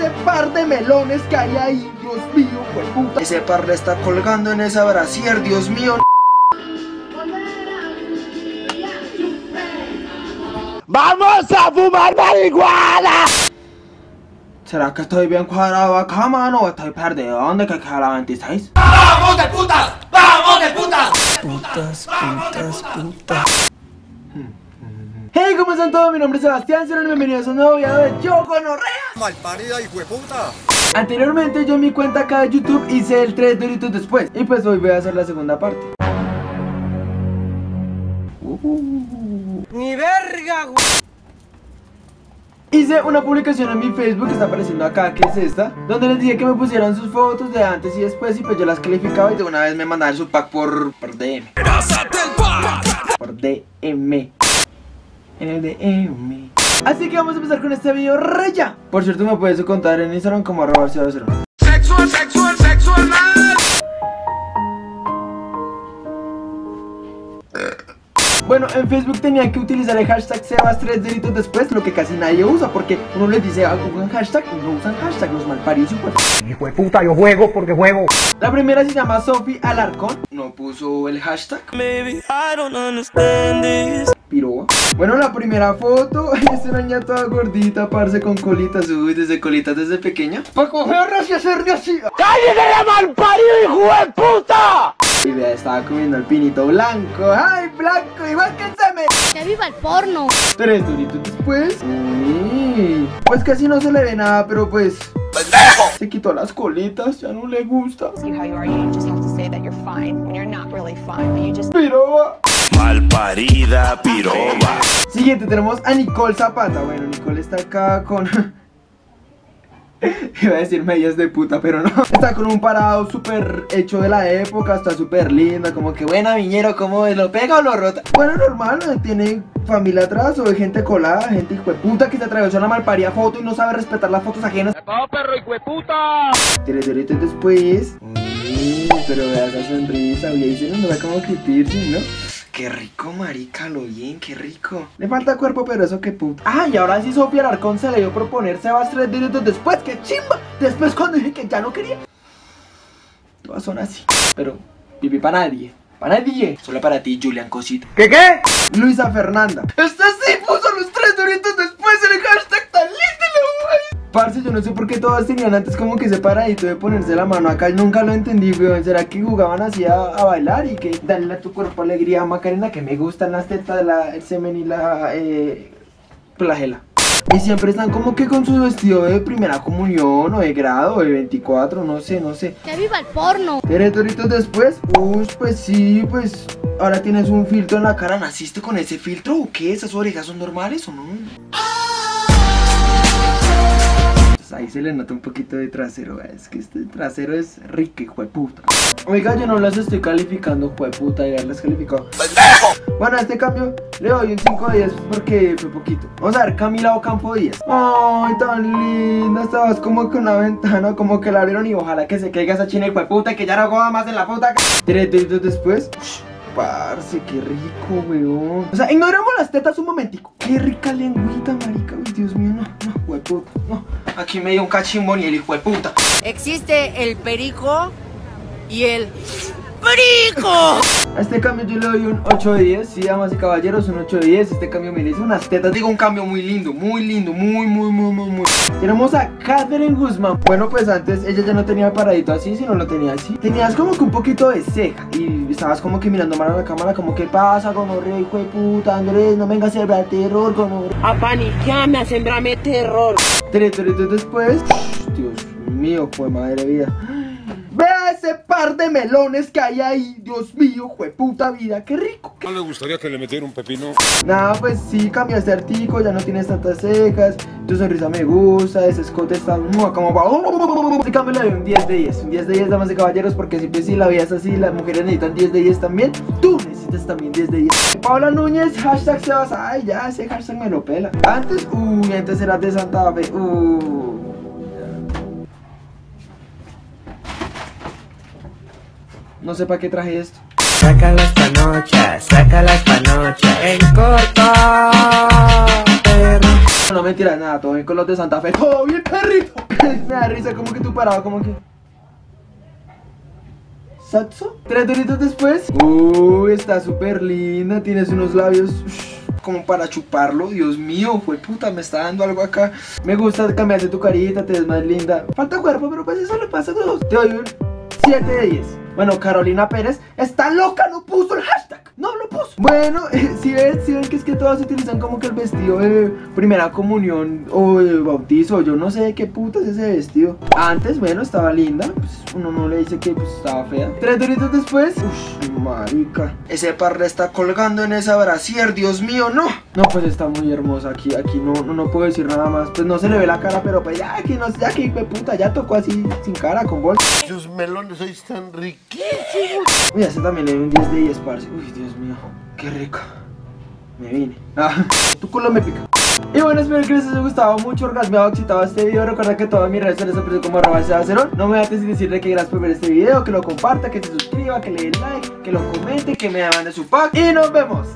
ese par de melones que hay ahí, Dios mío, hijueputa. Ese par le está colgando en esa brasier, Dios mío. ¡Vamos a fumar marihuana! ¿Será que estoy bien cuadrado acá, mano? ¿O estoy perdido? ¿Dónde que queda la 26? ¡Vamos de putas! ¡Vamos de putas! Putas, putas, putas. Hey, ¿cómo están todos? Mi nombre es Sebastian Ceron y bienvenidos a un nuevo video de Yo con Malparida hijueputa. Anteriormente yo en mi cuenta acá de YouTube hice el 3 Doritos Después. Y pues hoy voy a hacer la segunda parte. ¡Ni verga, güey! Hice una publicación en mi Facebook que está apareciendo acá, que es esta, donde les dije que me pusieran sus fotos de antes y después. Y pues yo las calificaba y de una vez me mandaron su pack por DM. Por DM. En el DM. Así que vamos a empezar con este video, reya. Por cierto, me puedes contar en Instagram como @Sebastian. Sexual, sexual, sexual. Bueno, en Facebook tenían que utilizar el hashtag Sebas3DoritosDespués, lo que casi nadie usa, porque uno les dice algún hashtag y no usan hashtag, los malparidos. Hijo de puta, yo juego porque juego. La primera se llama Sofi Alarcón, no puso el hashtag. Baby, I don't understand this. Piroba. Bueno, la primera foto es una niña toda gordita, parce, con colitas. Uy, desde colitas desde pequeña. Pa' coger racia, ser de así. ¡Cállese la malparido, hijo de puta! Y vea, estaba comiendo el pinito blanco. ¡Ay, blanco! ¡Igual que se me! ¡Que viva el porno! 3 doritos después. Pues casi no se le ve nada, pero pues... ¡Pendejo! Se quitó las colitas, ya no le gusta. Piroba. Malparida, piroba. Siguiente, tenemos a Nicole Zapata. Bueno, Nicole está acá con... Iba a decir medias de puta, pero no. Está con un parado súper hecho de la época. Está súper linda, como que buena viñero. ¿Cómo es? ¿Lo pega o lo rota? Bueno, normal, tiene familia atrás o gente colada, gente hijueputa que se atravesó la malparida foto y no sabe respetar las fotos ajenas. ¡Apado, perro hijueputa! 3 doritos después. Pero vea esa sonrisa, y ahí se nos va como que piercing, ¿no? Qué rico, marica, lo bien, qué rico. Le falta cuerpo, pero eso qué puta. Ah, y ahora sí Sofi Alarcón se le dio proponer Sebas 3 doritos después, qué chimba. Después cuando dije que ya no quería. Todas son así. Pero, pipí para nadie. Para nadie. Solo para ti, Julián Cosito. ¿Qué? Luisa Fernanda. Esta sí puso los 3 doritos después en el hashtag tan lindo. Parce, yo no sé por qué todas tenían antes como que separadito de ponerse la mano acá. Nunca lo entendí, weón. ¿Será que jugaban así a bailar? Y que dale a tu cuerpo alegría, Macarena, que me gustan las tetas, el semen y la flagela. Y siempre están como que con su vestido de primera comunión o de grado, de 24, no sé. ¡Que viva el porno! 3 doritos después. Uy, pues sí, pues ahora tienes un filtro en la cara. ¿Naciste con ese filtro o qué? ¿Esas orejas son normales o no? Ahí se le nota un poquito de trasero, es que este trasero es rico, hijueputa. Oiga, yo no las estoy calificando, hijueputa, ya las calificó. Bueno, a este cambio le doy un 5 de 10 porque fue poquito. Vamos a ver, Camila o Campo 10. Ay, tan linda, estabas como que una ventana, como que la abrieron y ojalá que se caiga esa china, hijueputa, que ya no coja más en la puta. 3 doritos después. Parce, qué rico, weón. O sea, ignoramos las tetas un momentico. Qué rica lengüita, marica. Uy, Dios mío, no, hijueputa, no. Aquí me dio un cachimbón y el hijueputa. Existe el perico y el perico. A este cambio yo le doy un 8 de 10. Sí, damas y caballeros, un 8 de 10. Este cambio me le hizo unas tetas. Digo, un cambio muy lindo, muy lindo, muy. Tenemos a Catherine Guzmán. Bueno, pues antes ella ya no tenía el paradito así, sino lo tenía así. Tenías como que un poquito de ceja y estabas como que mirando mal a la cámara, como ¿qué pasa, gonorrea, hijueputa, Andrés? No vengas a sembrar terror, gonorrea. A paniquearme, a sembrarme terror. 3 doritos después. Dios mío, pues madre vida. Vea ese par de melones que hay ahí, Dios mío, jueputa vida, qué rico. ¿No le gustaría que le metiera un pepino? Nah, pues sí, cambiaste artico, ya no tienes tantas cejas, tu sonrisa me gusta, ese escote está como para... Sí, cambio le doy un 10 de 10, un 10 de 10, damas y caballeros, porque siempre si la vida es así, las mujeres necesitan 10 de 10 también, tú necesitas también 10 de 10. Paula Núñez, hashtag Sebas, ay ya, ese hashtag me lo pela. Antes, antes era de Santa Fe, No sé para qué traje esto. Saca las panochas, saca las panochas. En corto, perro. No me tiras nada, todo bien con los de Santa Fe. Todo bien, perrito. Me da risa como que tú parado, como que... ¿Satsu? 3 doritos después. Uy, está súper linda. Tienes unos labios como para chuparlo. Dios mío, jueputa, me está dando algo acá. Me gusta cambiarte tu carita, te ves más linda. Falta cuerpo, pero pues eso le pasa a todos. Te doy un 7 de 10. Bueno, Carolina Pérez está loca, no puso el hashtag. No lo puso. Bueno, si ven que es que todas utilizan como que el vestido de primera comunión o el bautizo. Yo no sé de qué putas es ese vestido. Antes, bueno, estaba linda. Pues uno no le dice que pues, estaba fea. 3 doritos después. Uff, marica. Ese par le está colgando en esa brasier. Dios mío, no. No, pues está muy hermosa. Aquí no puedo decir nada más. Pues no se le ve la cara, pero pues ya aquí, no, ya aquí, puta, ya tocó así sin cara, con bolsa. Sus melones hoy están ricos. Uy, ese también le dio un 10 de 10, parce. Uy, Dios mío, qué rico. Me vine. Tu culo me pica. Y bueno, espero que les haya gustado mucho, orgasmeado, excitado este video. Recuerda que todas mis redes sociales aparecen como @Sebastian Ceron. No me dejes sin decirle que gracias por ver este video, que lo comparta, que se suscriba, que le dé like, que lo comente, que me mande su pack. Y nos vemos.